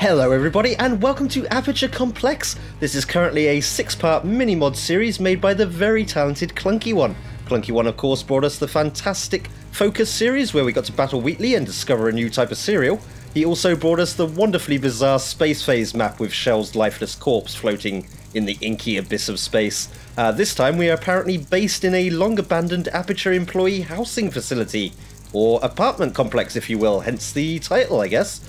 Hello everybody and welcome to Aperture Complex. This is currently a 6-part mini-mod series made by the very talented Klunky One. Klunky One of course brought us the fantastic Focus series where we got to battle Wheatley and discover a new type of cereal. He also brought us the wonderfully bizarre Space Phase map with Shell's lifeless corpse floating in the inky abyss of space. This time we are apparently based in a long-abandoned Aperture employee housing facility, or apartment complex if you will, hence the title I guess.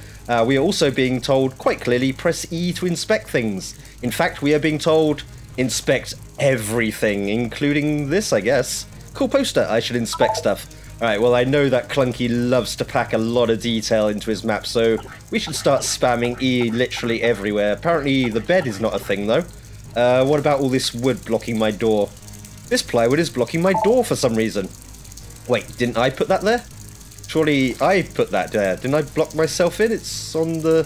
We are also being told quite clearly press E to inspect things. In fact, we are being told inspect everything, including this, I guess. Cool poster, I should inspect stuff. Alright, well I know that Klunky loves to pack a lot of detail into his map, so we should start spamming E literally everywhere. Apparently the bed is not a thing though. What about all this wood blocking my door? This plywood is blocking my door for some reason. Wait, didn't I put that there? Surely I put that there. Didn't I block myself in? It's on the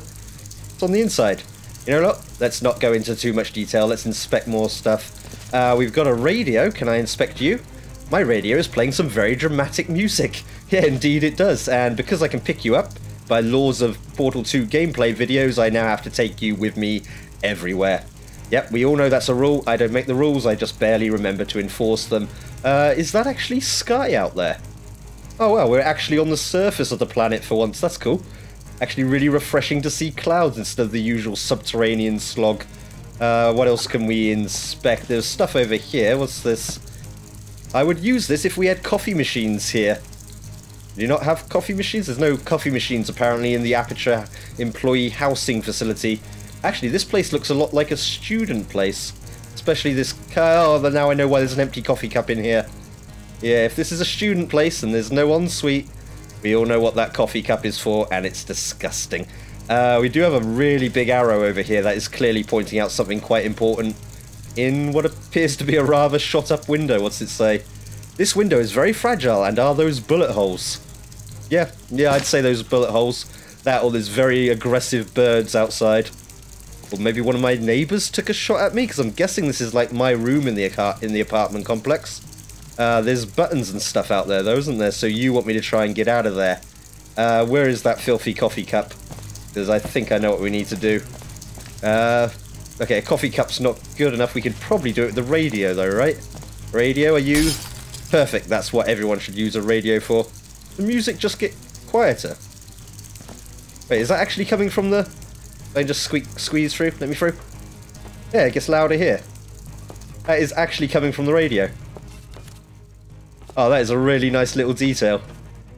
inside. You know what? Let's not go into too much detail. Let's inspect more stuff. We've got a radio. Can I inspect you? My radio is playing some very dramatic music. Yeah, indeed it does. And because I can pick you up, by laws of Portal 2 gameplay videos, I now have to take you with me everywhere. Yep, we all know that's a rule. I don't make the rules. I just barely remember to enforce them. Is that actually sky out there? Oh well, we're actually on the surface of the planet for once, that's cool. Actually really refreshing to see clouds instead of the usual subterranean slog. What else can we inspect? There's stuff over here, what's this? I would use this if we had coffee machines here. Do you not have coffee machines? There's no coffee machines apparently in the Aperture employee housing facility. Actually, this place looks a lot like a student place. Especially this car. Oh, now I know why there's an empty coffee cup in here. Yeah, if this is a student place and there's no ensuite, we all know what that coffee cup is for, and it's disgusting. We do have a really big arrow over here that is clearly pointing out something quite important in what appears to be a rather shot-up window. What's it say? This window is very fragile, and are those bullet holes? Yeah, I'd say those bullet holes. That or there's very aggressive birds outside. Or maybe one of my neighbours took a shot at me, because I'm guessing this is like my room in the apartment complex. There's buttons and stuff out there though, isn't there? So you want me to try and get out of there. Where is that filthy coffee cup? Because I think I know what we need to do. Okay, a coffee cup's not good enough. We could probably do it with the radio though, right? Radio, are you? Perfect, that's what everyone should use a radio for. The music just get quieter. Wait, is that actually coming from the... I can just squeeze through, let me through. Yeah, it gets louder here. That is actually coming from the radio. Oh, that is a really nice little detail.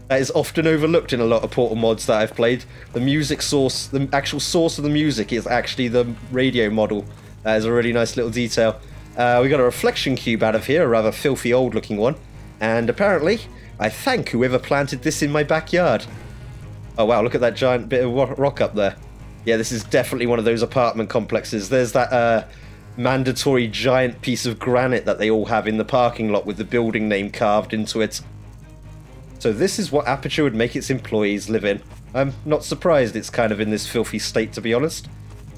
That is often overlooked in a lot of Portal mods that I've played. The music source, the actual source of the music is actually the radio model. That is a really nice little detail. We got a reflection cube out of here, a rather filthy old looking one. And apparently, I thank whoever planted this in my backyard. Oh wow, look at that giant bit of rock up there. Yeah, this is definitely one of those apartment complexes. There's that, mandatory giant piece of granite that they all have in the parking lot with the building name carved into it. So this is what Aperture would make its employees live in. I'm not surprised it's kind of in this filthy state, to be honest.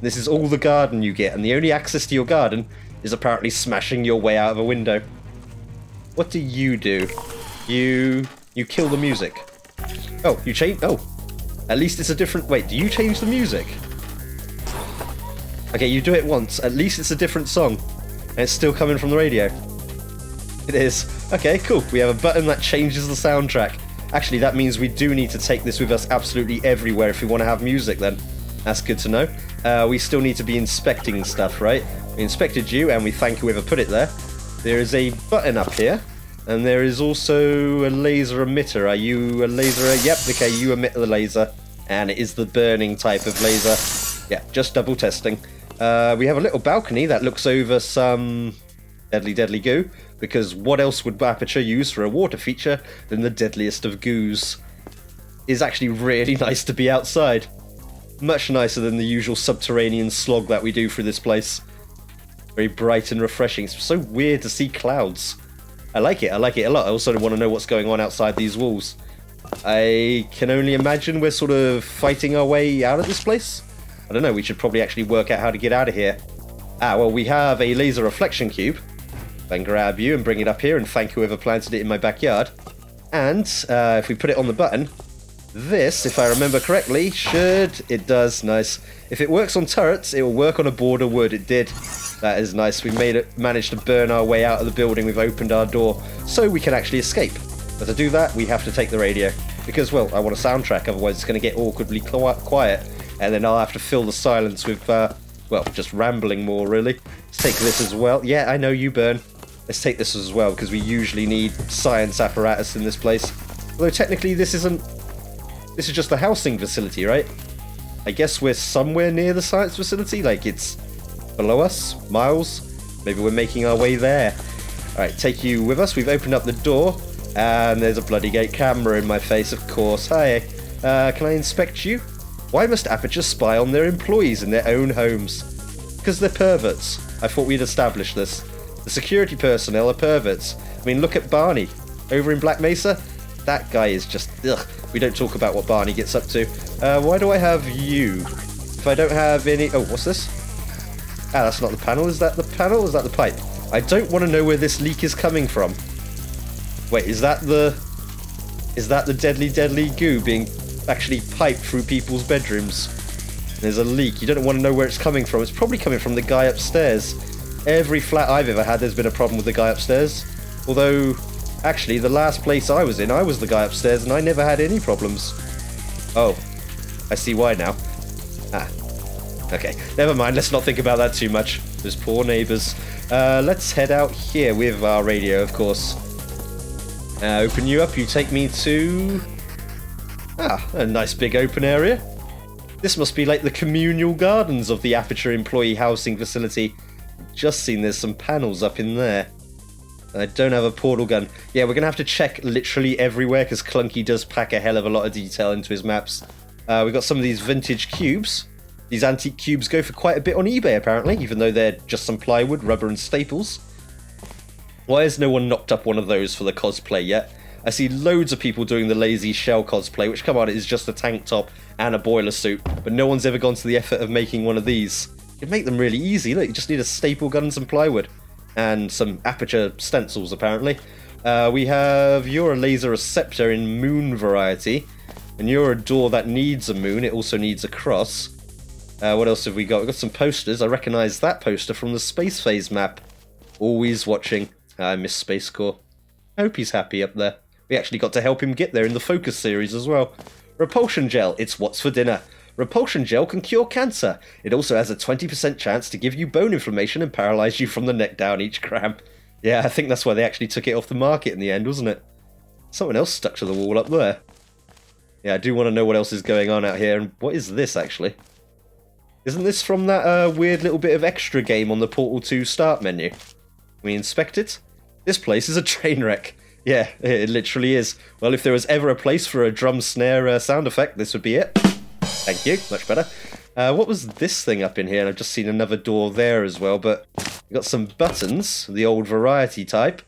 This is all the garden you get, and the only access to your garden is apparently smashing your way out of a window. What do? You kill the music. Oh, you change? Oh. At least it's a different... Wait, do you change the music? Okay, you do it once. At least it's a different song. And it's still coming from the radio. It is. Okay, cool. We have a button that changes the soundtrack. Actually, that means we do need to take this with us absolutely everywhere if we want to have music then. That's good to know. We still need to be inspecting stuff, right? We inspected you, and we thank whoever put it there. There is a button up here. And there is also a laser emitter. Are you a laser? Yep, okay, you emit the laser. And it is the burning type of laser. Yeah, just double testing. We have a little balcony that looks over some deadly goo, because what else would Aperture use for a water feature than the deadliest of goos? It's actually really nice to be outside. Much nicer than the usual subterranean slog that we do through this place. Very bright and refreshing. It's so weird to see clouds. I like it a lot. I also want to know what's going on outside these walls. I can only imagine we're sort of fighting our way out of this place. I don't know, we should probably actually work out how to get out of here. Ah, well, we have a laser reflection cube. Then grab you and bring it up here and thank whoever planted it in my backyard. And if we put it on the button, This, if I remember correctly, should... It does, nice. If it works on turrets, it will work on a board of wood. It did. That is nice. We made it, managed to burn our way out of the building. We've opened our door so we can actually escape. But to do that, we have to take the radio. Because, well, I want a soundtrack, otherwise it's going to get awkwardly quiet. And then I'll have to fill the silence with, well, just rambling more, really. Let's take this as well. Yeah, I know you burn. Let's take this as well, because we usually need science apparatus in this place. Although technically this isn't... This is just the housing facility, right? I guess we're somewhere near the science facility. Like, it's below us, miles. Maybe we're making our way there. All right, take you with us. We've opened up the door, and there's a bloody gate camera in my face, of course. Hi, can I inspect you? Why must Aperture spy on their employees in their own homes? Because they're perverts. I thought we'd established this. The security personnel are perverts. I mean, look at Barney over in Black Mesa. That guy is just... Ugh. We don't talk about what Barney gets up to. Why do I have you? If I don't have any... Oh, what's this? Ah, that's not the panel. Is that the panel? Is that the pipe? I don't want to know where this leak is coming from. Wait, is that the... Is that the deadly goo being actually piped through people's bedrooms? There's a leak. You don't want to know where it's coming from. It's probably coming from the guy upstairs. Every flat I've ever had, there's been a problem with the guy upstairs. Although... Actually, the last place I was in, I was the guy upstairs, and I never had any problems. Oh, I see why now. Ah, okay. Never mind, let's not think about that too much. Those poor neighbours. Let's head out here with our radio, of course. Open you up, you take me to... Ah, a nice big open area. This must be like the communal gardens of the Aperture Employee Housing Facility. I've just seen there's some panels up in there. I don't have a portal gun. Yeah, we're going to have to check literally everywhere because Klunky does pack a hell of a lot of detail into his maps. We've got some of these vintage cubes. These antique cubes go for quite a bit on eBay, apparently, even though they're just some plywood, rubber and staples. Why has no one knocked up one of those for the cosplay yet? I see loads of people doing the lazy shell cosplay, which, come on, is just a tank top and a boiler suit. But no one's ever gone to the effort of making one of these. It'd make them really easy. Look, you just need a staple gun and some plywood. And some Aperture stencils, apparently. We have... You're a laser receptor in moon variety. And you're a door that needs a moon. It also needs a cross. What else have we got? We've got some posters. I recognise that poster from the Space Phase map. Always watching. I miss Spacecore. I hope he's happy up there. We actually got to help him get there in the Focus series as well. Repulsion Gel. It's what's for dinner. Repulsion gel can cure cancer. It also has a 20% chance to give you bone inflammation and paralyze you from the neck down each gram. Yeah, I think that's why they actually took it off the market in the end, wasn't it? Someone else stuck to the wall up there. Yeah, I do want to know what else is going on out here. And what is this, actually? Isn't this from that weird little bit of extra game on the Portal 2 start menu? We inspect it. This place is a train wreck. Yeah, it literally is. Well, if there was ever a place for a drum snare sound effect, this would be it. Thank you, much better. What was this thing up in here? And I've just seen another door there as well, but we got some buttons, the old variety type.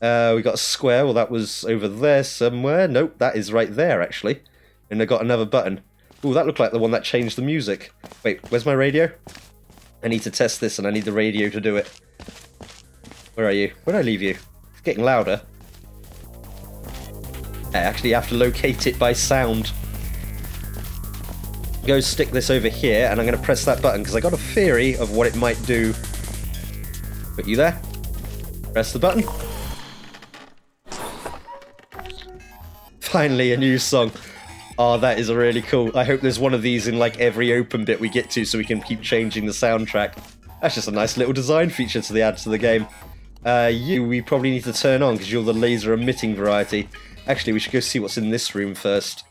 We got a square, well that was over there somewhere. Nope, that is right there actually. And I got another button. Ooh, that looked like the one that changed the music. Wait, where's my radio? I need to test this and I need the radio to do it. Where are you? Where'd I leave you? It's getting louder. I actually have to locate it by sound. Go stick this over here and I'm going to press that button because I got a theory of what it might do. Put you there. Press the button. Finally a new song. Oh, that is really cool. I hope there's one of these in like every open bit we get to so we can keep changing the soundtrack. That's just a nice little design feature to add to the game. We probably need to turn on because you're the laser emitting variety. Actually, we should go see what's in this room first.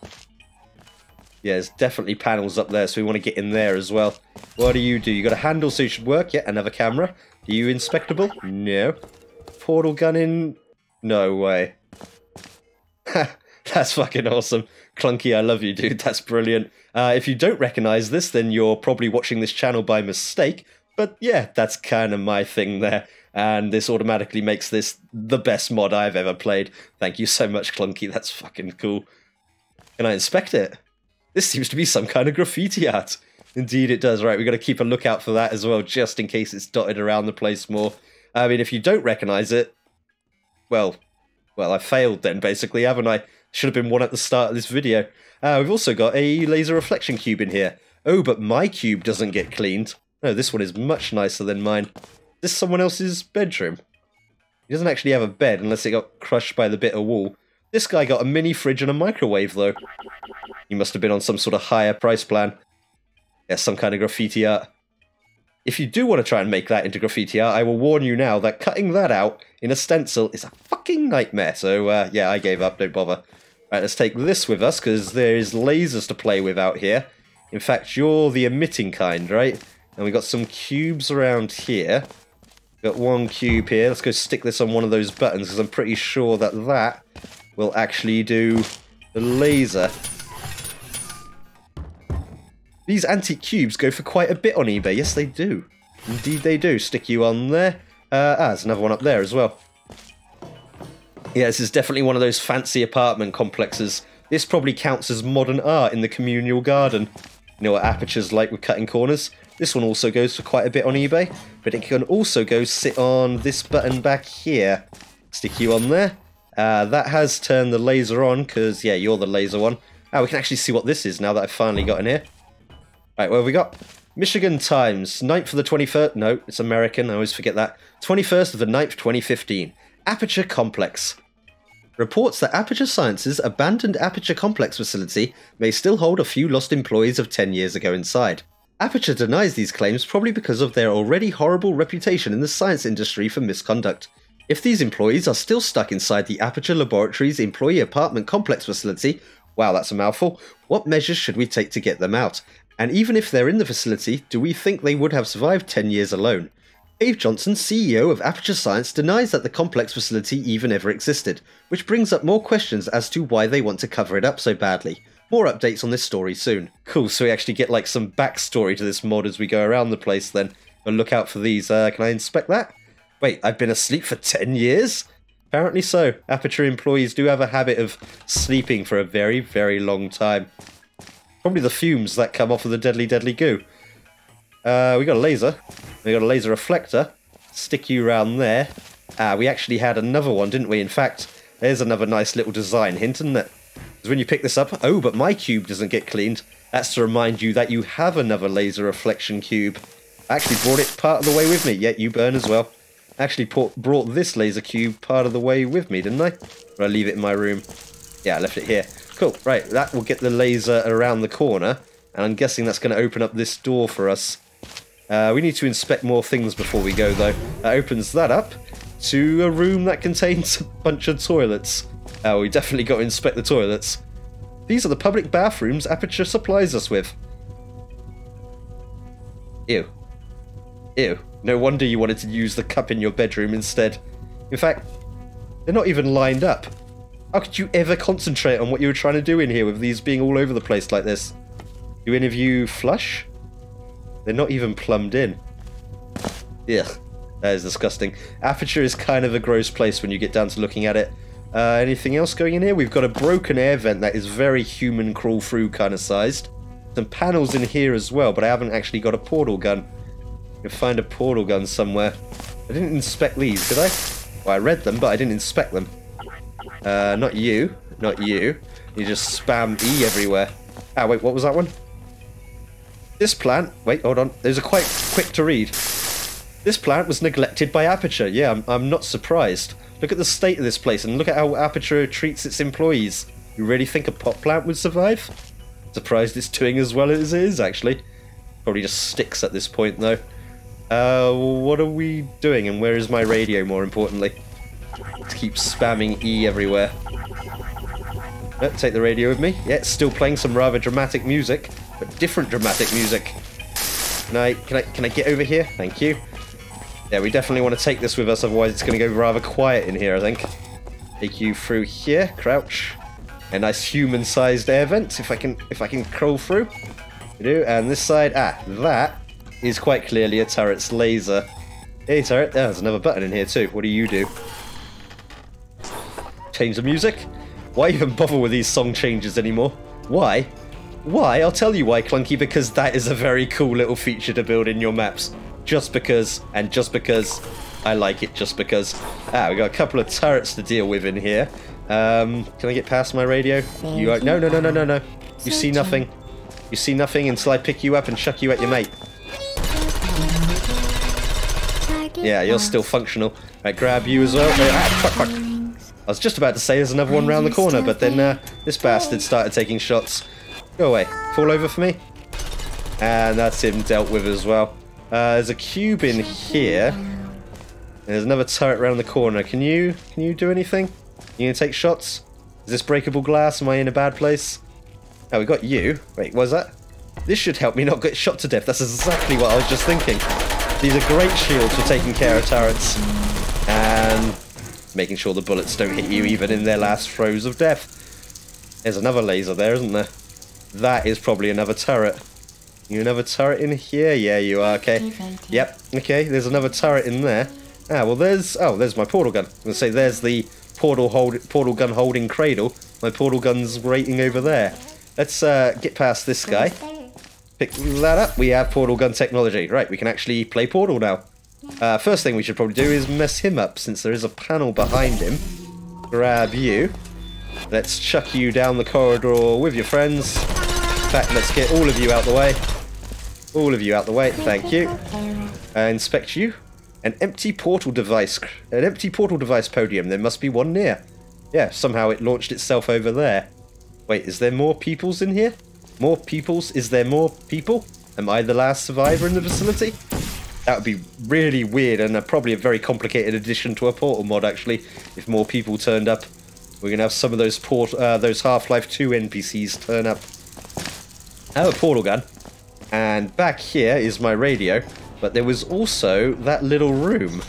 Yeah, there's definitely panels up there, so we want to get in there as well. What do? You got a handle, so you should work. Yeah, another camera. Are you inspectable? No. Portal gun in? No way. That's fucking awesome. Klunky, I love you, dude. That's brilliant. If you don't recognise this, then you're probably watching this channel by mistake. But yeah, that's kind of my thing there. And this automatically makes this the best mod I've ever played. Thank you so much, Klunky. That's fucking cool. Can I inspect it? This seems to be some kind of graffiti art. Indeed it does. Right, we've got to keep a lookout for that as well, just in case it's dotted around the place more. I mean, if you don't recognise it... Well, I failed then, basically, haven't I? Should have been one at the start of this video. We've also got a laser reflection cube in here. Oh, but my cube doesn't get cleaned. No, this one is much nicer than mine. This is someone else's bedroom. He doesn't actually have a bed unless it got crushed by the bit of wall. This guy got a mini fridge and a microwave, though. He must have been on some sort of higher price plan. Yeah, some kind of graffiti art. If you do want to try and make that into graffiti art, I will warn you now that cutting that out in a stencil is a fucking nightmare. So, yeah, I gave up, don't bother. Right, let's take this with us, because there is lasers to play with out here. In fact, you're the emitting kind, right? And we got some cubes around here. Got one cube here. Let's go stick this on one of those buttons, because I'm pretty sure that that will actually do the laser. These antique cubes go for quite a bit on eBay. Yes, they do. Indeed they do. Stick you on there. There's another one up there as well. Yeah, this is definitely one of those fancy apartment complexes. This probably counts as modern art in the communal garden. You know what Aperture's like with cutting corners? This one also goes for quite a bit on eBay, but it can also go sit on this button back here. Stick you on there. That has turned the laser on, because, yeah, you're the laser one. We can actually see what this is now that I've finally got in here. Right, well, we got Michigan Times, 9th of the 21st, no, it's American, I always forget that. 21st of the 9th, 2015. Aperture Complex. Reports that Aperture Sciences' abandoned Aperture Complex facility may still hold a few lost employees of 10 years ago inside. Aperture denies these claims probably because of their already horrible reputation in the science industry for misconduct. If these employees are still stuck inside the Aperture Laboratories Employee Apartment Complex facility, wow, that's a mouthful, what measures should we take to get them out? And even if they're in the facility, do we think they would have survived 10 years alone? Cave Johnson, CEO of Aperture Science, denies that the complex facility even ever existed, which brings up more questions as to why they want to cover it up so badly. More updates on this story soon. Cool, so we actually get like some backstory to this mod as we go around the place then. But look out for these. Can I inspect that? Wait, I've been asleep for 10 years? Apparently so. Aperture employees do have a habit of sleeping for a very, very long time. Probably the fumes that come off of the deadly, deadly goo. We got a laser. We got a laser reflector. Stick you round there. We actually had another one, didn't we? In fact, there's another nice little design hint, isn't it? Because when you pick this up, oh, but my cube doesn't get cleaned. That's to remind you that you have another laser reflection cube. I actually brought it part of the way with me. Yeah, you burn as well. I actually brought this laser cube part of the way with me, didn't I? Or I leave it in my room. Yeah, I left it here. Cool, right, that will get the laser around the corner, and I'm guessing that's going to open up this door for us. We need to inspect more things before we go, though. That opens that up to a room that contains a bunch of toilets. We definitely got to inspect the toilets. These are the public bathrooms Aperture supplies us with. Ew. Ew. No wonder you wanted to use the cup in your bedroom instead. In fact, they're not even lined up. How could you ever concentrate on what you were trying to do in here with these being all over the place like this? Do any of you flush? They're not even plumbed in. Ugh, that is disgusting. Aperture is kind of a gross place when you get down to looking at it. Anything else going in here? We've got a broken air vent that is very human crawl through kind of sized. Some panels in here as well, but I haven't actually got a portal gun. You'll find a portal gun somewhere. I didn't inspect these, did I? Well, I read them, but I didn't inspect them. Not you. Not you. You just spam E everywhere. Wait, what was that one? This plant... Wait, hold on. Those are quite quick to read. This plant was neglected by Aperture. Yeah, I'm not surprised. Look at the state of this place and look at how Aperture treats its employees. You really think a pot plant would survive? Surprised it's doing as well as it is, actually. Probably just sticks at this point, though. What are we doing? And where is my radio, more importantly? Keep spamming E everywhere. Let's take the radio with me. Yeah, it's still playing some rather dramatic music, but different dramatic music. Can I get over here? Thank you. Yeah, we definitely want to take this with us, otherwise it's going to go rather quiet in here, I think. Take you through here. Crouch. A nice human-sized air vent, if I can crawl through. We do. And this side, that is quite clearly a turret's laser. Hey, turret. There's another button in here too. What do you do? Change the music? Why even bother with these song changes anymore? Why? Why? I'll tell you why, Klunky, because that is a very cool little feature to build in your maps. Just because, and just because, I like it just because. We got a couple of turrets to deal with in here. Can I get past my radio? You are, no, no, no, no, no, no. You see nothing. You see nothing until I pick you up and chuck you at your mate. Yeah, you're still functional. Right, grab you as well. Ah, fuck, fuck. I was just about to say there's another one round the corner, but then this bastard started taking shots. Go away. Fall over for me. And that's him dealt with as well. There's a cube in here. And there's another turret round the corner. Can you do anything? You gonna take shots? Is this breakable glass? Am I in a bad place? Oh, we got you. Wait, what was that? This should help me not get shot to death. That's exactly what I was just thinking. These are great shields for taking care of turrets. And making sure the bullets don't hit you even in their last throes of death. There's another laser there, isn't there? That is probably another turret. You another turret in here? Yeah, you are. Okay. Yep. Okay, there's another turret in there. Ah, well, there's... Oh, there's my portal gun. I was going to say, there's the portal gun holding cradle. My portal gun's waiting over there. Let's get past this guy. Pick that up. We have portal gun technology. Right, we can actually play Portal now. First thing we should probably do is mess him up, since there is a panel behind him. Grab you. Let's chuck you down the corridor with your friends. In fact, let's get all of you out the way. All of you out the way. Thank you. Inspect you. An empty portal device. An empty portal device podium. There must be one near. Yeah, somehow it launched itself over there. Wait, is there more peoples in here? More peoples? Is there more people? Am I the last survivor in the facility? That would be really weird and probably a very complicated addition to a Portal mod, actually, if more people turned up. We're going to have some of those Half-Life 2 NPCs turn up. I have a portal gun. And back here is my radio. But there was also that little room.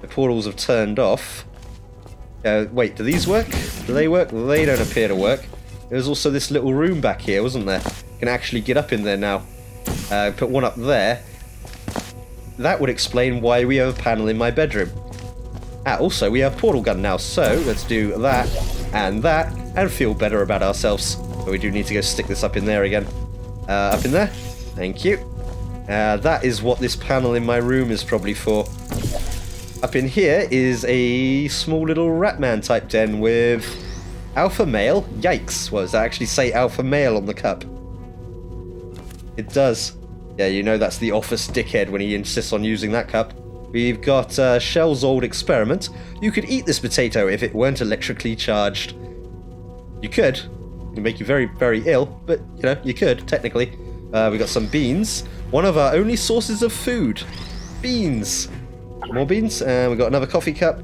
The portals have turned off. Wait, do these work? Do they work? They don't appear to work. There was also this little room back here, wasn't there? Can actually get up in there now. Put one up there. That would explain why we have a panel in my bedroom. Ah, also, we have a portal gun now, so let's do that, and feel better about ourselves. But we do need to go stick this up in there again. Up in there. Thank you. That is what this panel in my room is probably for. Up in here is a small little Ratman type den with alpha male. Yikes. What does that actually say, alpha male, on the cup? It does. Yeah, you know that's the office dickhead when he insists on using that cup. We've got Shell's old experiment. You could eat this potato if it weren't electrically charged. You could. It would make you very, very ill, but, you know, you could, technically. We've got some beans. One of our only sources of food. Beans. More beans. And we've got another coffee cup.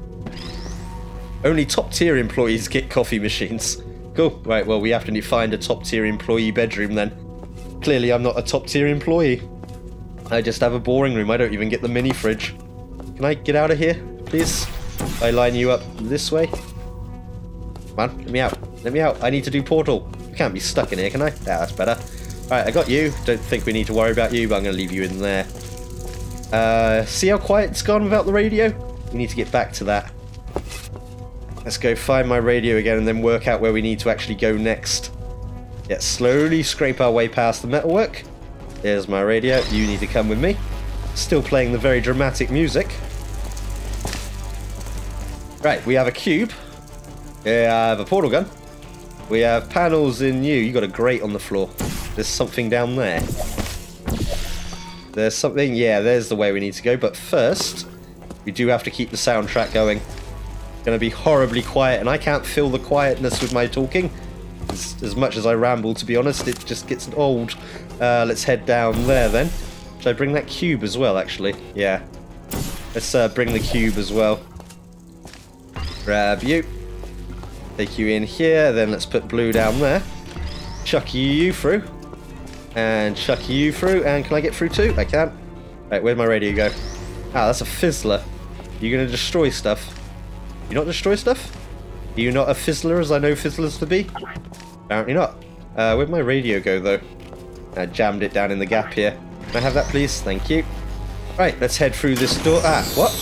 Only top-tier employees get coffee machines. Cool. Right, well, we have to find a top-tier employee bedroom then. Clearly, I'm not a top-tier employee. I just have a boring room. I don't even get the mini-fridge. Can I get out of here, please? I line you up this way. Come on, let me out. Let me out. I need to do Portal. I can't be stuck in here, can I? Yeah, that's better. Alright, I got you. Don't think we need to worry about you, but I'm going to leave you in there. See how quiet it's gone without the radio? We need to get back to that. Let's go find my radio again and then work out where we need to actually go next. Yeah, slowly scrape our way past the metalwork. There's my radio. You need to come with me. Still playing the very dramatic music. Right, we have a cube. Yeah, I have a portal gun. We have panels in you. You got a grate on the floor. There's something down there. There's something. Yeah, there's the way we need to go. But first, we do have to keep the soundtrack going. It's going to be horribly quiet, and I can't fill the quietness with my talking. As much as I ramble, to be honest, it just gets old. Let's head down there then. Should I bring that cube as well, actually? Yeah. Let's bring the cube as well. Grab you. Take you in here, then let's put blue down there. Chuck you through. And chuck you through. And can I get through too? I can. Right, where'd my radio go? Ah, that's a fizzler. You're going to destroy stuff. You not destroy stuff? Are you not a fizzler as I know fizzlers to be? Apparently not. Where'd my radio go, though? I jammed it down in the gap here. Can I have that, please? Thank you. Right, let's head through this door. Ah, what?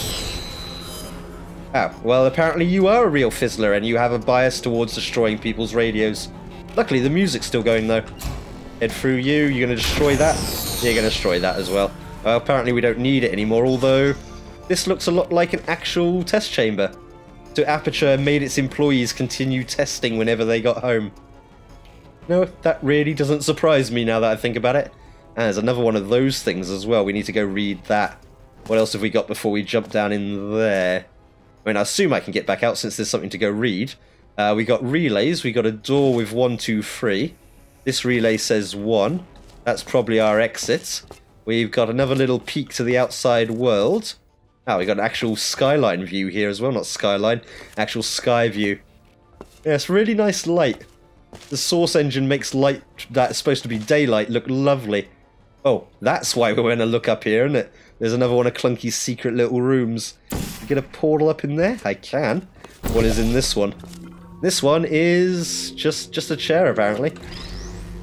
Oh, well, apparently you are a real fizzler and you have a bias towards destroying people's radios. Luckily, the music's still going, though. Head through you. You're going to destroy that. You're going to destroy that as well. Well, apparently we don't need it anymore, although this looks a lot like an actual test chamber. so Aperture made its employees continue testing whenever they got home. No, that really doesn't surprise me now that I think about it. And there's another one of those things as well. We need to go read that. What else have we got before we jump down in there? I mean, I assume I can get back out since there's something to go read. We got relays. We got a door with 1, 2, 3. This relay says 1. That's probably our exit. We've got another little peek to the outside world. Oh, we got an actual skyline view here as well. Not skyline, actual sky view. Yeah, it's really nice light. The source engine makes light that's supposed to be daylight look lovely. Oh, that's why we're going to look up here, isn't it? There's another one of Klunky's secret little rooms. Get a portal up in there? I can. What is in this one? This one is just a chair, apparently.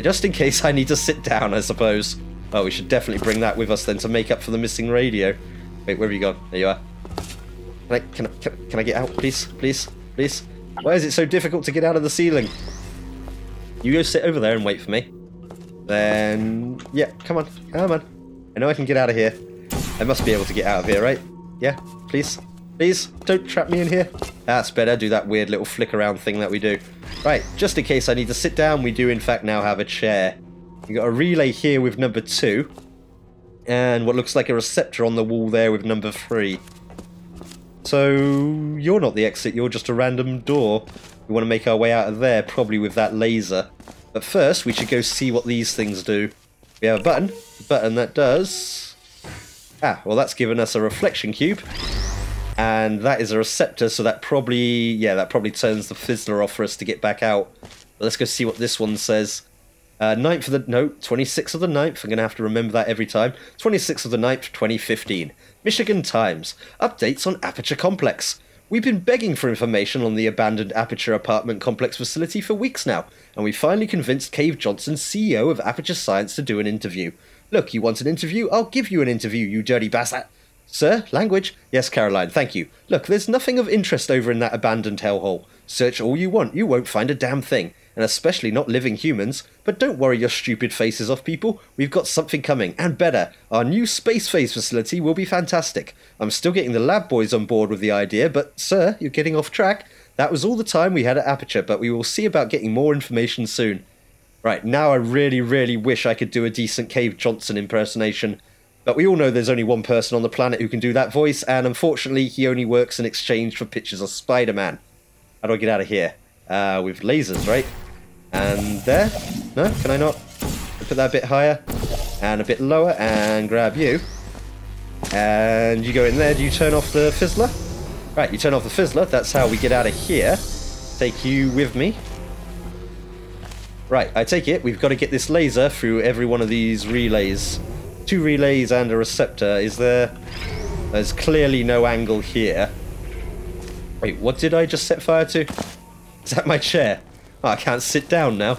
Just in case I need to sit down, I suppose. Oh, we should definitely bring that with us then to make up for the missing radio. Wait, where have you gone? There you are. Can I get out? Please, please, please. Why is it so difficult to get out of the ceiling? You go sit over there and wait for me. Then, yeah, come on, come on. I know I can get out of here. I must be able to get out of here, right? Yeah, please, please, don't trap me in here. That's better, do that weird little flick around thing that we do. Right, just in case I need to sit down, we do in fact now have a chair. We got a relay here with number 2. And what looks like a receptor on the wall there with number 3. So, you're not the exit, you're just a random door. We want to make our way out of there, probably with that laser. But first, we should go see what these things do. We have a button. A button that does... Ah, well that's given us a reflection cube. And that is a receptor, so that probably... Yeah, that probably turns the fizzler off for us to get back out. But let's go see what this one says. 9th of the... No, 26th of the 9th. I'm going to have to remember that every time. 26th of the 9th, 2015. Michigan Times. Updates on Aperture Complex. We've been begging for information on the abandoned Aperture apartment complex facility for weeks now, and we finally convinced Cave Johnson, CEO of Aperture Science, to do an interview. Look, you want an interview? I'll give you an interview, you dirty bastard. Sir? Language? Yes, Caroline, thank you. Look, there's nothing of interest over in that abandoned hellhole. Search all you want, you won't find a damn thing, and especially not living humans. But don't worry your stupid faces off, people. We've got something coming, and better. Our new Space Phase facility will be fantastic. I'm still getting the lab boys on board with the idea, but, sir, you're getting off track. That was all the time we had at Aperture, but we will see about getting more information soon. Right, now I really wish I could do a decent Cave Johnson impersonation. But we all know there's only one person on the planet who can do that voice, and unfortunately he only works in exchange for pictures of Spider-Man. How do I get out of here? With lasers, right? And there? No, can I not? Put that a bit higher, and a bit lower, and grab you. And you go in there, do you turn off the fizzler? Right, you turn off the fizzler, that's how we get out of here. Take you with me. Right, I take it, we've got to get this laser through every one of these relays. 2 relays and a receptor. Is there... There's clearly no angle here. Wait, what did I just set fire to? Is that my chair? Oh, I can't sit down now.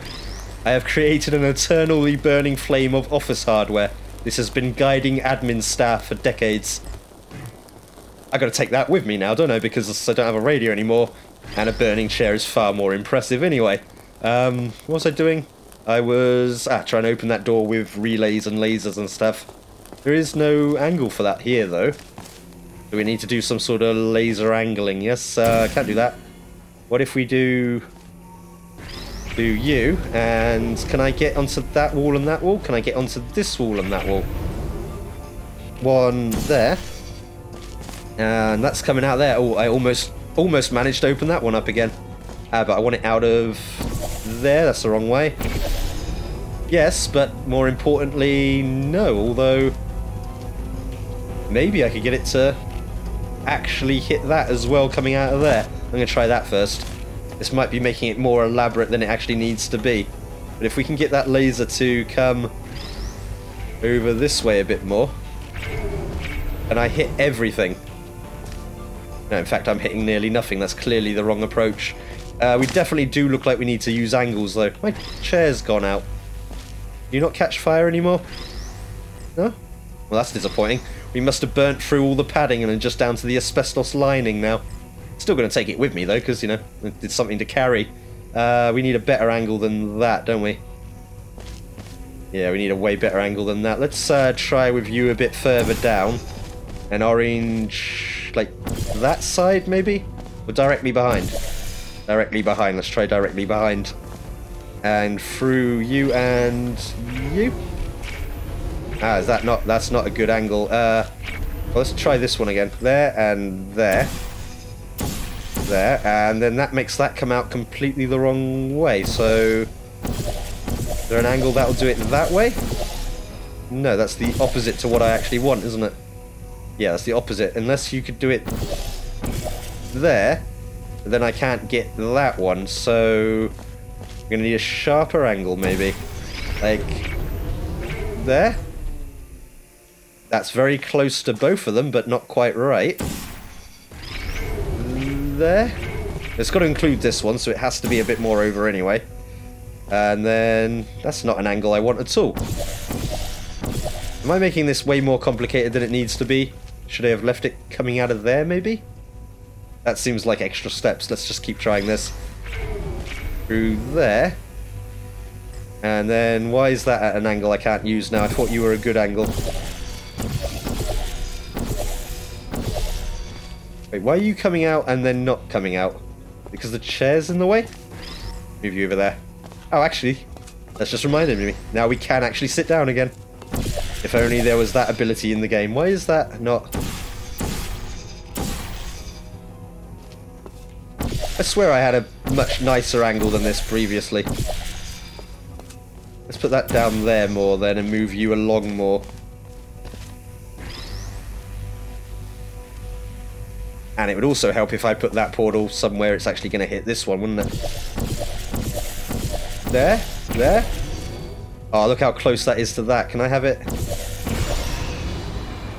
I have created an eternally burning flame of office hardware. This has been guiding admin staff for decades. I gotta take that with me now, don't I? Because I don't have a radio anymore. And a burning chair is far more impressive anyway. What was I doing? I was trying to open that door with relays and lasers and stuff. There is no angle for that here, though. Do we need to do some sort of laser angling? Yes, I can't do that. What if we do you? And can I get onto that wall and that wall? Can I get onto this wall and that wall? One there. And that's coming out there. Oh, I almost managed to open that one up again. But I want it out of there. That's the wrong way. Yes, but more importantly, no. Although, maybe I could get it to actually hit that as well coming out of there. I'm going to try that first. This might be making it more elaborate than it actually needs to be. But if we can get that laser to come over this way a bit more, and I hit everything. No, in fact, I'm hitting nearly nothing. That's clearly the wrong approach. We definitely do look like we need to use angles, though. My chair's gone out. Do you not catch fire anymore? No? Well, that's disappointing. We must have burnt through all the padding and are just down to the asbestos lining now. Still going to take it with me, though, because, you know, it's something to carry. We need a better angle than that, don't we? Yeah, we need a way better angle than that. Let's try with you a bit further down. An orange... like that side, maybe? We're directly behind. Directly behind. Let's try directly behind. And through you and you. Ah, is that not... That's not a good angle. Well, let's try this one again. There and there. There. And then that makes that come out completely the wrong way. So... Is there an angle that'll do it that way? No, that's the opposite to what I actually want, isn't it? Yeah, that's the opposite. Unless you could do it there, then I can't get that one. So I'm going to need a sharper angle, maybe. Like there. That's very close to both of them, but not quite right. There. It's got to include this one, so it has to be a bit more over anyway. And then that's not an angle I want at all. Am I making this way more complicated than it needs to be? Should I have left it coming out of there, maybe? That seems like extra steps. Let's just keep trying this. Through there. And then why is that at an angle I can't use now? I thought you were a good angle. Wait, why are you coming out and then not coming out? Because the chair's in the way? Move you over there. Oh, actually, that's just reminded me. Now we can actually sit down again. If only there was that ability in the game. Why is that not... I swear I had a much nicer angle than this previously. Let's put that down there more then and move you along more. And it would also help if I put that portal somewhere it's actually going to hit this one, wouldn't it? There, there. Oh, look how close that is to that. Can I have it?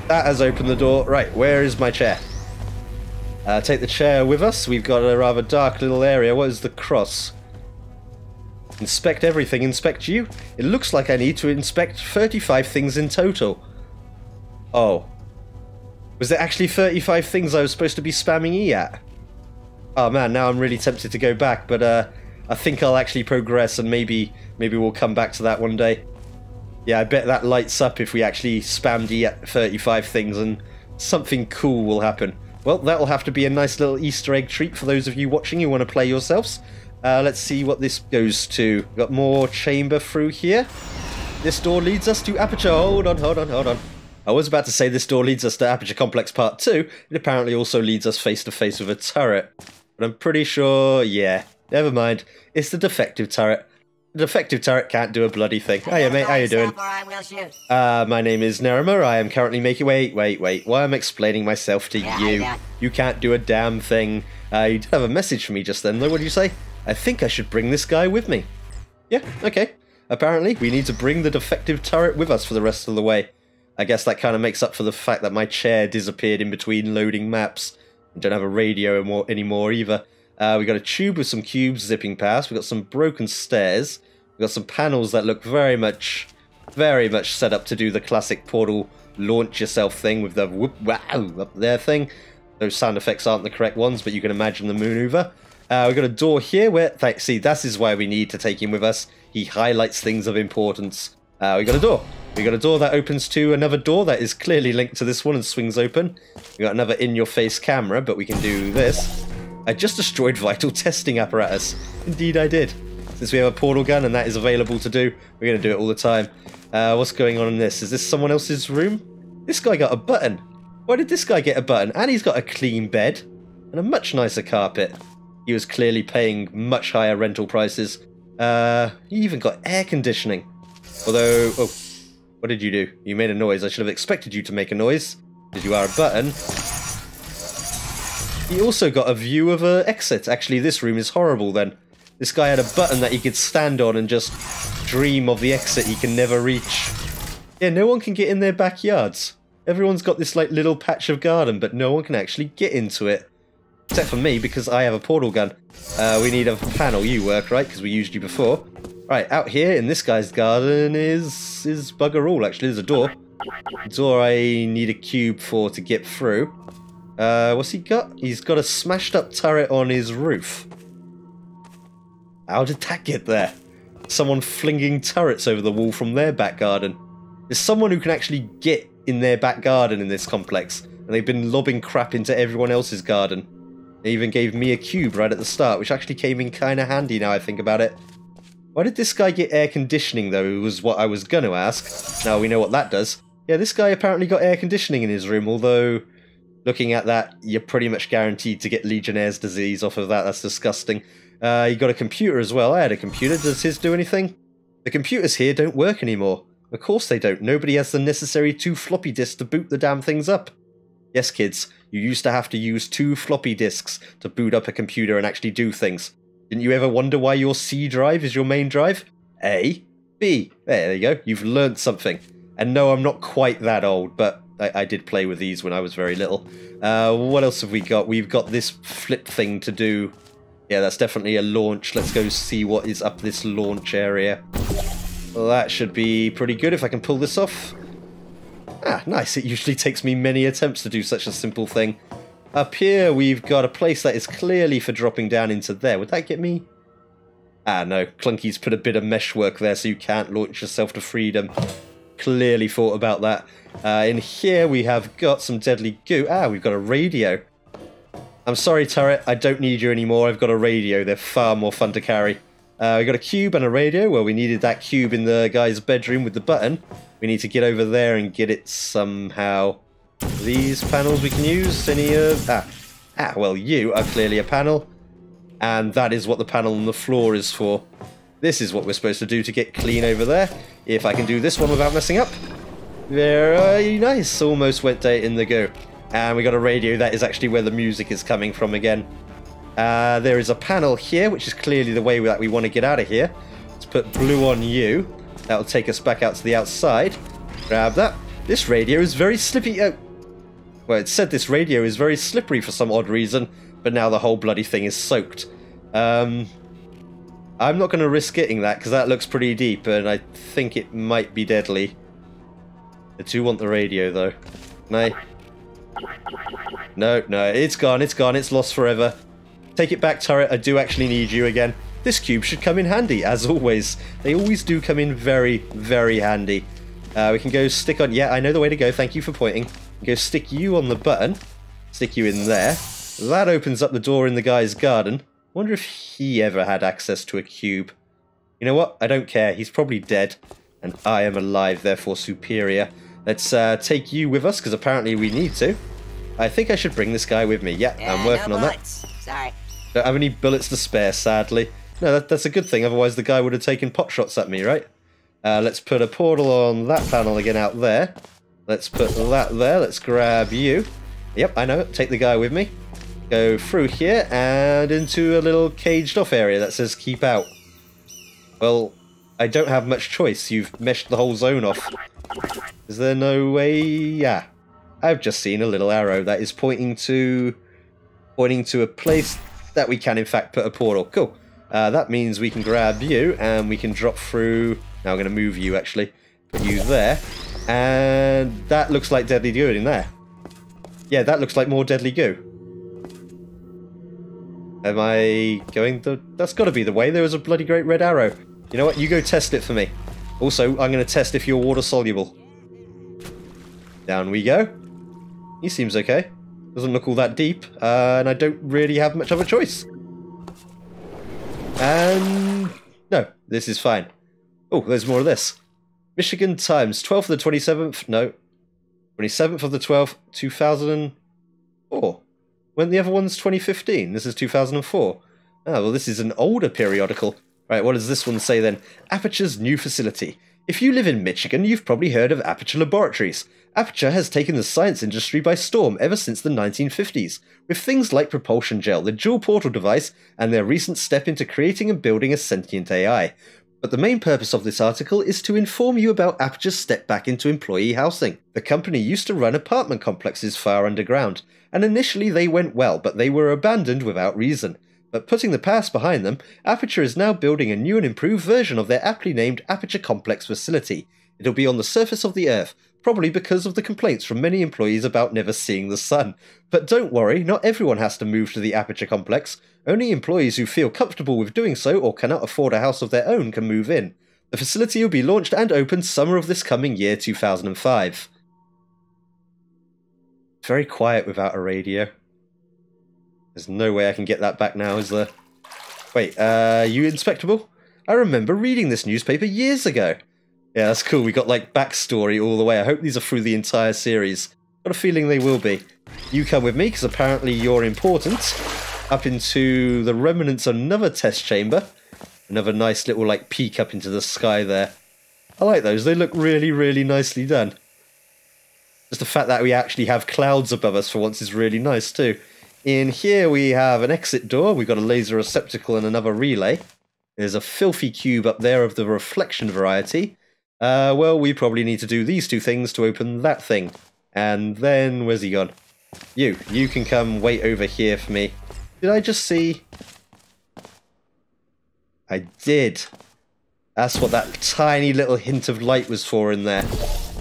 That has opened the door. Right, where is my chair? Take the chair with us. We've got a rather dark little area. What is the cross? Inspect everything. Inspect you? It looks like I need to inspect 35 things in total. Oh. Was there actually 35 things I was supposed to be spamming E at? Oh man, now I'm really tempted to go back, but I think I'll actually progress and maybe we'll come back to that one day. Yeah, I bet that lights up if we actually spammed E at 35 things and something cool will happen. Well, that'll have to be a nice little Easter egg treat for those of you watching who want to play yourselves. Let's see what this goes to. Got more chamber through here. This door leads us to Aperture. Hold on, hold on, hold on. I was about to say this door leads us to Aperture Complex Part 2. It apparently also leads us face to face with a turret. But I'm pretty sure, yeah, never mind. It's the defective turret. The defective turret can't do a bloody thing. Hiya mate, how you doing? My name is Nerima. I am currently making... Wait. Why am I explaining myself to you? You can't do a damn thing. You did have a message for me just then, though. What do you say? I think I should bring this guy with me. Yeah, okay. Apparently, we need to bring the defective turret with us for the rest of the way. I guess that kind of makes up for the fact that my chair disappeared in between loading maps. I don't have a radio anymore either. We got a tube with some cubes zipping past. We got some broken stairs. We got some panels that look very much set up to do the classic portal launch yourself thing with the whoop wow up there thing. Those sound effects aren't the correct ones, but you can imagine the maneuver. We got a door here where see that is why we need to take him with us. He highlights things of importance. We got a door. We got a door that opens to another door that is clearly linked to this one and swings open. We got another in-your-face camera, but we can do this. I just destroyed vital testing apparatus. Indeed I did. Since we have a portal gun and that is available to do, we're going to do it all the time. What's going on in this? Is this someone else's room? This guy got a button. Why did this guy get a button? And he's got a clean bed and a much nicer carpet. He was clearly paying much higher rental prices. He even got air conditioning. Although, oh, what did you do? You made a noise. I should have expected you to make a noise because you are a button. He also got a view of an exit. Actually, this room is horrible then. This guy had a button that he could stand on and just dream of the exit he can never reach. Yeah, no one can get in their backyards. Everyone's got this like little patch of garden, but no one can actually get into it. Except for me, because I have a portal gun. We need a panel. You work, right? Because we used you before. Right, out here in this guy's garden is bugger all, actually. There's a door. A door I need a cube for to get through. What's he got? He's got a smashed up turret on his roof. How did that get there? Someone flinging turrets over the wall from their back garden. There's someone who can actually get in their back garden in this complex, and they've been lobbing crap into everyone else's garden. They even gave me a cube right at the start, which actually came in kind of handy now I think about it. Why did this guy get air conditioning though, was what I was going to ask. Now we know what that does. Yeah, this guy apparently got air conditioning in his room, although looking at that, you're pretty much guaranteed to get Legionnaire's disease off of that. That's disgusting. You got a computer as well. I had a computer. Does his do anything? The computers here don't work anymore. Of course they don't. Nobody has the necessary 2 floppy disks to boot the damn things up. Yes, kids, you used to have to use 2 floppy disks to boot up a computer and actually do things. Didn't you ever wonder why your C drive is your main drive? A. B. There you go. You've learned something. And no, I'm not quite that old, but I did play with these when I was very little. What else have we got? We've got this flip thing to do. Yeah, that's definitely a launch. Let's go see what is up this launch area. Well, that should be pretty good if I can pull this off. Ah, nice. It usually takes me many attempts to do such a simple thing. Up here, we've got a place that is clearly for dropping down into there. Would that get me? Ah, no. Klunky's put a bit of meshwork there so you can't launch yourself to freedom. Clearly thought about that. In here we have got some deadly goo. Ah, we've got a radio. I'm sorry, turret, I don't need you anymore. I've got a radio. They're far more fun to carry. We got a cube and a radio. Well, we needed that cube in the guy's bedroom with the button. We need to get over there and get it somehow. These panels we can use. Any of... Ah, well, you are clearly a panel. And that is what the panel on the floor is for. This is what we're supposed to do to get clean over there. If I can do this one without messing up. Very nice. Almost went day in the go. And we got a radio. That is actually where the music is coming from again. There is a panel here, which is clearly the way that we want to get out of here. Let's put blue on you. That'll take us back out to the outside. Grab that. This radio is very slippy. Oh. Well, it said this radio is very slippery for some odd reason. But now the whole bloody thing is soaked. I'm not going to risk getting that, because that looks pretty deep, and I think it might be deadly. I do want the radio, though. Can I? No, no, it's gone, it's gone, it's lost forever. Take it back, turret, I do actually need you again. This cube should come in handy, as always. They always do come in very, very handy. We can go stick on... Yeah, I know the way to go, thank you for pointing. Go stick you on the button. Stick you in there. That opens up the door in the guy's garden. I wonder if he ever had access to a cube. You know what? I don't care. He's probably dead. And I am alive, therefore superior. Let's take you with us, because apparently we need to. I think I should bring this guy with me. Yeah, I'm working on that. Sorry. Don't have any bullets to spare, sadly. No, that's a good thing. Otherwise, the guy would have taken pot shots at me, right? Let's put a portal on that panel again out there. Let's put that there. Let's grab you. Yep, I know it. Take the guy with me. Go through here and into a little caged off area that says keep out. Well, I don't have much choice. You've meshed the whole zone off. Is there no way? Yeah. I've just seen a little arrow that is pointing to a place that we can in fact put a portal. Cool. That means we can grab you and we can drop through. Now I'm going to move you actually. Put you there. And that looks like deadly goo in there. Yeah, that looks like more deadly goo. Am I going the... That's got to be the way. There was a bloody great red arrow. You know what? You go test it for me. Also, I'm going to test if you're water-soluble. Down we go. He seems okay. Doesn't look all that deep. And I don't really have much of a choice. And... No, this is fine. Oh, there's more of this. Michigan Times, 12th of the 27th... No. 27th of the 12th, 2004. When the other one's 2015, this is 2004. Ah, well, this is an older periodical. Right, what does this one say then? Aperture's new facility. If you live in Michigan, you've probably heard of Aperture Laboratories. Aperture has taken the science industry by storm ever since the 1950s, with things like Propulsion Gel, the dual portal device, and their recent step into creating and building a sentient AI. But the main purpose of this article is to inform you about Aperture's step back into employee housing. The company used to run apartment complexes far underground, and initially they went well, but they were abandoned without reason. But putting the past behind them, Aperture is now building a new and improved version of their aptly named Aperture Complex facility. It'll be on the surface of the Earth, probably because of the complaints from many employees about never seeing the sun. But don't worry, not everyone has to move to the Aperture Complex. Only employees who feel comfortable with doing so or cannot afford a house of their own can move in. The facility will be launched and opened summer of this coming year 2005. It's very quiet without a radio. There's no way I can get that back now, is there? Wait, you inspectable? I remember reading this newspaper years ago. Yeah, that's cool. We got, like, backstory all the way. I hope these are through the entire series. Got a feeling they will be. You come with me, because apparently you're important. Up into the remnants of another test chamber. Another nice little, like, peek up into the sky there. I like those. They look really, really nicely done. Just the fact that we actually have clouds above us for once is really nice, too. In here we have an exit door. We've got a laser receptacle and another relay. There's a filthy cube up there of the reflection variety. Well, we probably need to do these two things to open that thing. And then, where's he gone? You can come wait over here for me. Did I just see... I did. That's what that tiny little hint of light was for in there.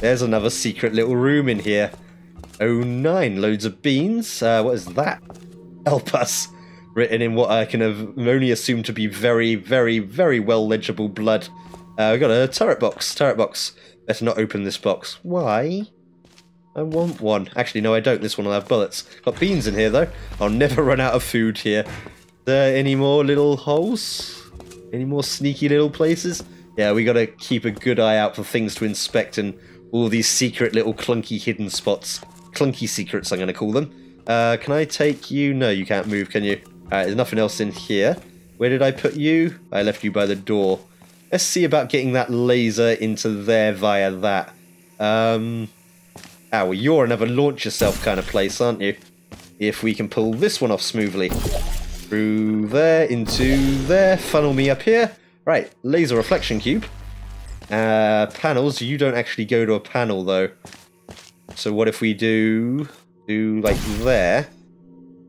There's another secret little room in here. Oh, nine. Loads of beans. What is that? Help us. Written in what I can have only assumed to be very, very, very well legible blood. We've got a turret box. Turret box. Better not open this box. Why? I want one. Actually, no, I don't. This one will have bullets. Got beans in here, though. I'll never run out of food here. There any more little holes? Any more sneaky little places? Yeah, we got to keep a good eye out for things to inspect and all these secret little clunky hidden spots. Clunky secrets, I'm going to call them. Can I take you? No, you can't move, can you? Alright, there's nothing else in here. Where did I put you? I left you by the door. Let's see about getting that laser into there via that. Ah, well, you're another launch yourself kind of place, aren't you? If we can pull this one off smoothly. Through there, into there, funnel me up here. Right, laser reflection cube. Panels, you don't actually go to a panel, though. So what if we do like there,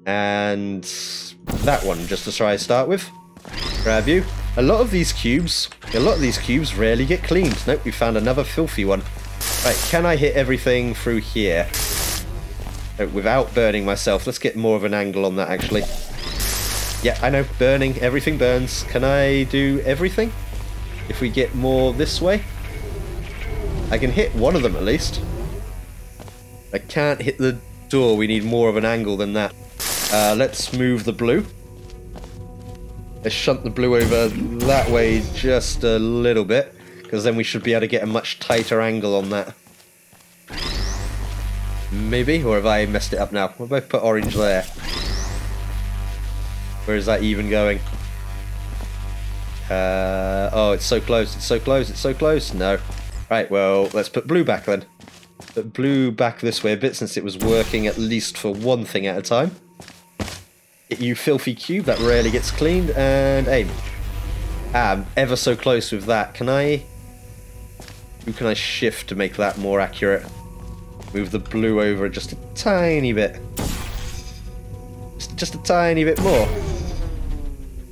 and that one, just to try to start with. Grab you. A lot of these cubes rarely get cleaned. Nope, we found another filthy one. Right, can I hit everything through here? Oh, without burning myself. Let's get more of an angle on that, actually. Yeah, I know, burning. Everything burns. Can I do everything? If we get more this way? I can hit one of them, at least. I can't hit the door. We need more of an angle than that. Let's move the blue. Let's shunt the blue over that way just a little bit, because then we should be able to get a much tighter angle on that. Maybe, or have I messed it up now? We'll both put orange there. Where is that even going? Oh, it's so close, it's so close, it's so close. No. Right, well, let's put blue back then. But blue back this way a bit, since it was working at least for one thing at a time. Hit you filthy cube, that rarely gets cleaned, and aim. Ah, I'm ever so close with that. Can I... Who can I shift to make that more accurate? Move the blue over just a tiny bit. Just a tiny bit more.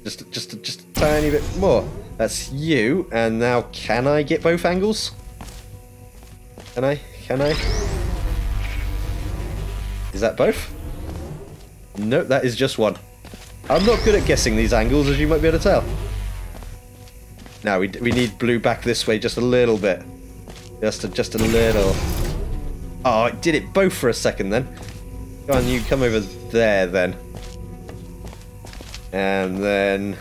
Just a tiny bit more. That's you, and now can I get both angles? Can I? Can I? Is that both? Nope, that is just one. I'm not good at guessing these angles, as you might be able to tell. Now, we need blue back this way just a little bit. Just a little. Oh, it did it both for a second then. Go on, you come over there then. And then...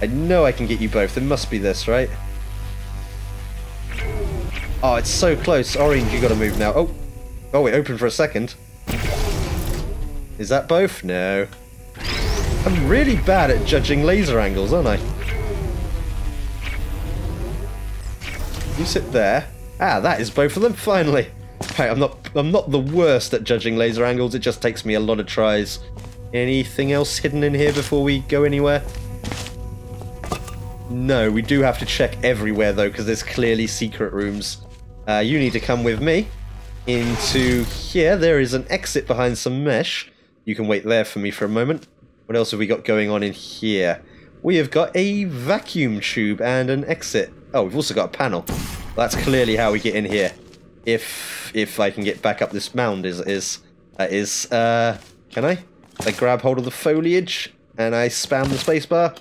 I know I can get you both. There must be this, right? Oh, it's so close. Orange, you gotta move now. Oh, it opened for a second. Is that both? No. I'm really bad at judging laser angles, aren't I? You sit there. Ah, that is both of them, finally. Right, I'm not the worst at judging laser angles, it just takes me a lot of tries. Anything else hidden in here before we go anywhere? No, we do have to check everywhere, though, because there's clearly secret rooms. You need to come with me into here. There is an exit behind some mesh. You can wait there for me for a moment. What else have we got going on in here? We have got a vacuum tube and an exit. Oh, we've also got a panel. That's clearly how we get in here. If I can get back up this mound, that is, can I? I grab hold of the foliage and I spam the spacebar.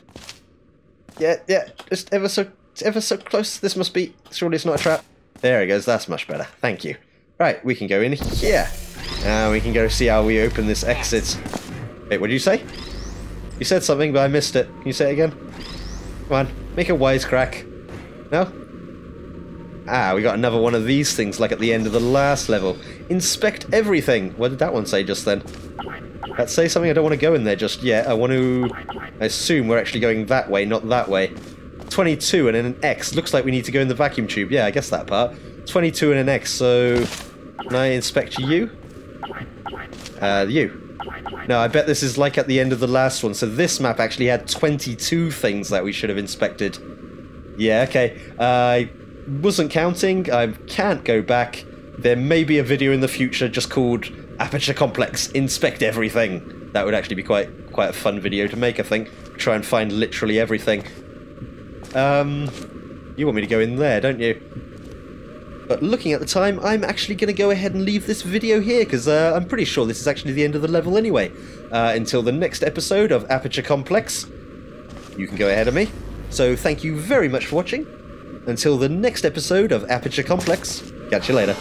Yeah, just ever so close. This must be, surely it's not a trap. There it goes, that's much better, thank you. Right, we can go in here. We can go see how we open this exit. Wait, what did you say? You said something, but I missed it. Can you say it again? Come on, make a wisecrack. No? Ah, we got another one of these things, like at the end of the last level. Inspect everything! What did that one say just then? That say something? I don't want to go in there just yet. I want to... I assume we're actually going that way, not that way. 22 and an X. Looks like we need to go in the vacuum tube. Yeah, I guess that part. 22 and an X, so... Can I inspect you? You. No, I bet this is like at the end of the last one. So this map actually had 22 things that we should have inspected. Yeah, okay. I wasn't counting. I can't go back. There may be a video in the future just called Aperture Complex, Inspect Everything. That would actually be quite a fun video to make, I think. Try and find literally everything. You want me to go in there, don't you? But looking at the time, I'm actually going to go ahead and leave this video here, because I'm pretty sure this is actually the end of the level anyway. Until the next episode of Aperture Complex, you can go ahead of me. So thank you very much for watching. Until the next episode of Aperture Complex, catch you later.